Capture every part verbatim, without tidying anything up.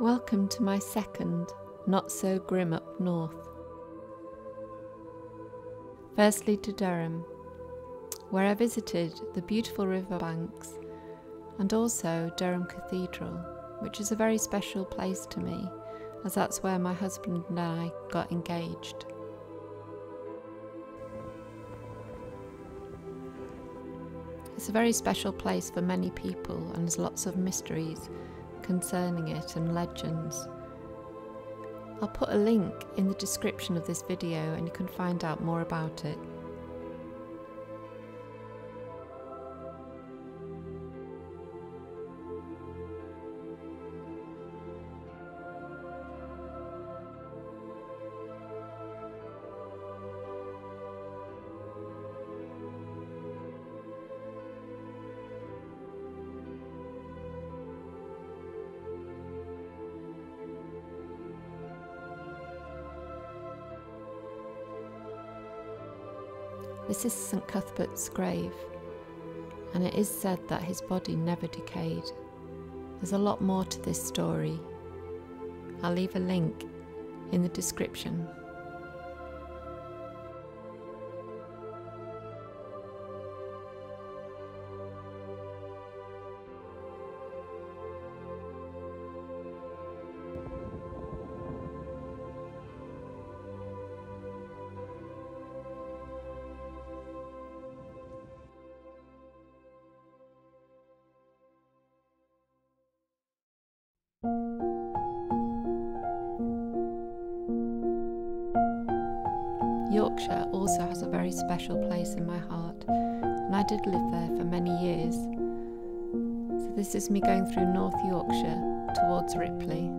Welcome to my second, Not So Grim Up North. Firstly to Durham, where I visited the beautiful riverbanks and also Durham Cathedral, which is a very special place to me, as that's where my husband and I got engaged. It's a very special place for many people, and there's lots of mysteries concerning it and legends. I'll put a link in the description of this video and you can find out more about it. This is Saint Cuthbert's grave, and it is said that his body never decayed. There's a lot more to this story. I'll leave a link in the description. Yorkshire also has a very special place in my heart, and I did live there for many years. So this is me going through North Yorkshire towards Ripley.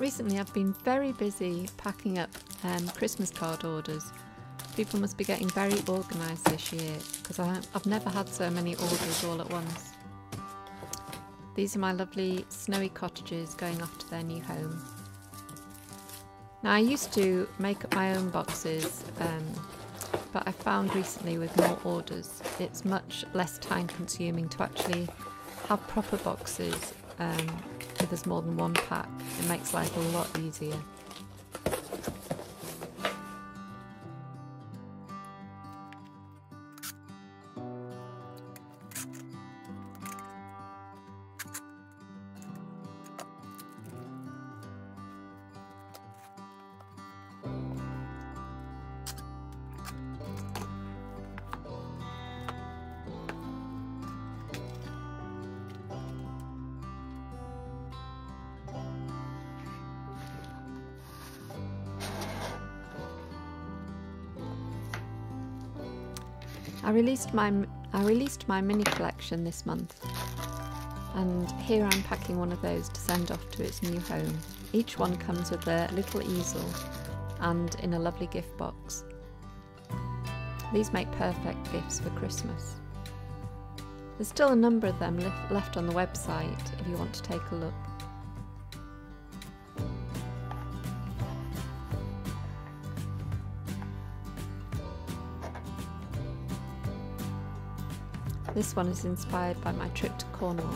Recently I've been very busy packing up um, Christmas card orders. People must be getting very organised this year because I've never had so many orders all at once. These are my lovely snowy cottages going off to their new home. Now, I used to make up my own boxes, um, but I found recently with more orders it's much less time consuming to actually have proper boxes. Um, if there's more than one pack, it makes life a lot easier. I released my I released my mini collection this month, and here I'm packing one of those to send off to its new home. Each one comes with a little easel and in a lovely gift box. These make perfect gifts for Christmas. There's still a number of them left on the website if you want to take a look. This one is inspired by my trip to Cornwall.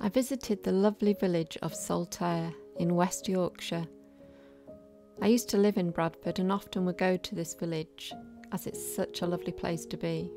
I visited the lovely village of Saltaire in West Yorkshire. I used to live in Bradford and often would go to this village as it's such a lovely place to be.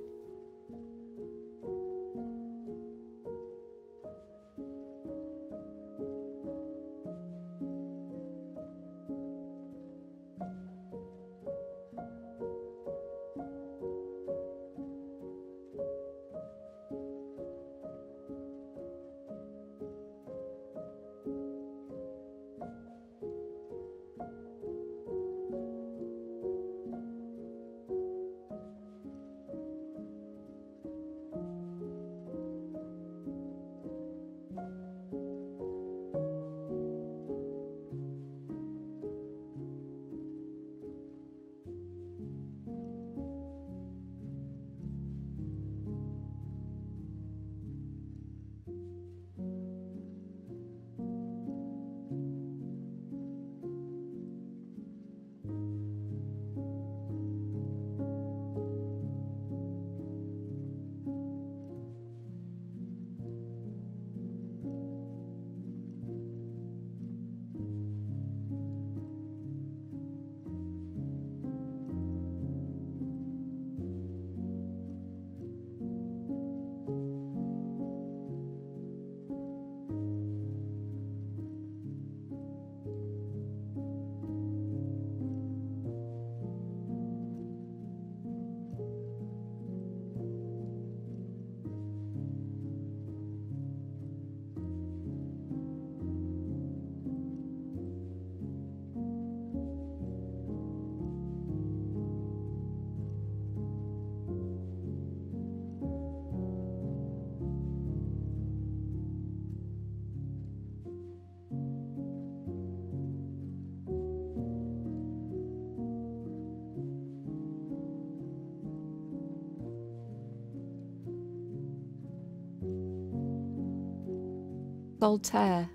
Saltaire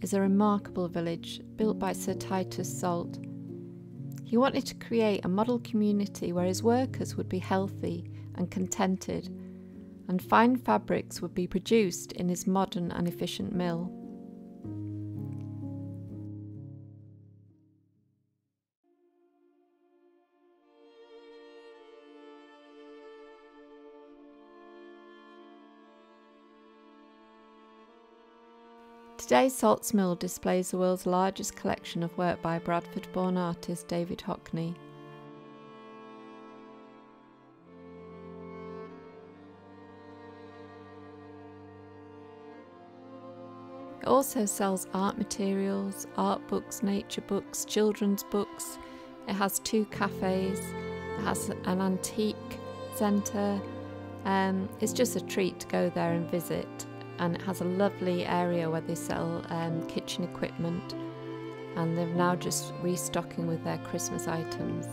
is a remarkable village built by Sir Titus Salt. He wanted to create a model community where his workers would be healthy and contented, and fine fabrics would be produced in his modern and efficient mill. Today, Salt's Mill displays the world's largest collection of work by Bradford-born artist David Hockney. It also sells art materials, art books, nature books, children's books, It has two cafes, it has an antique centre. Um, it's just a treat to go there and visit, and it has a lovely area where they sell um, kitchen equipment, and they're now just restocking with their Christmas items.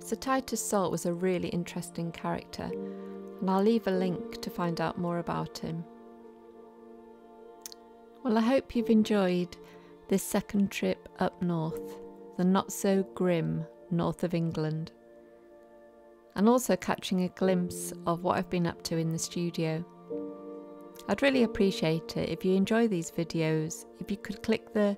Sir Titus Salt was a really interesting character, and I'll leave a link to find out more about him. Well, I hope you've enjoyed this second trip up north, the not so grim north of England, and also catching a glimpse of what I've been up to in the studio. I'd really appreciate it if you enjoy these videos, if you could click the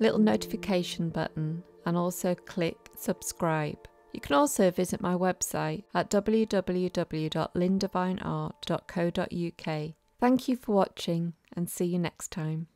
little notification button and also click subscribe. You can also visit my website at w w w dot linda vine art dot co dot u k. Thank you for watching, and see you next time.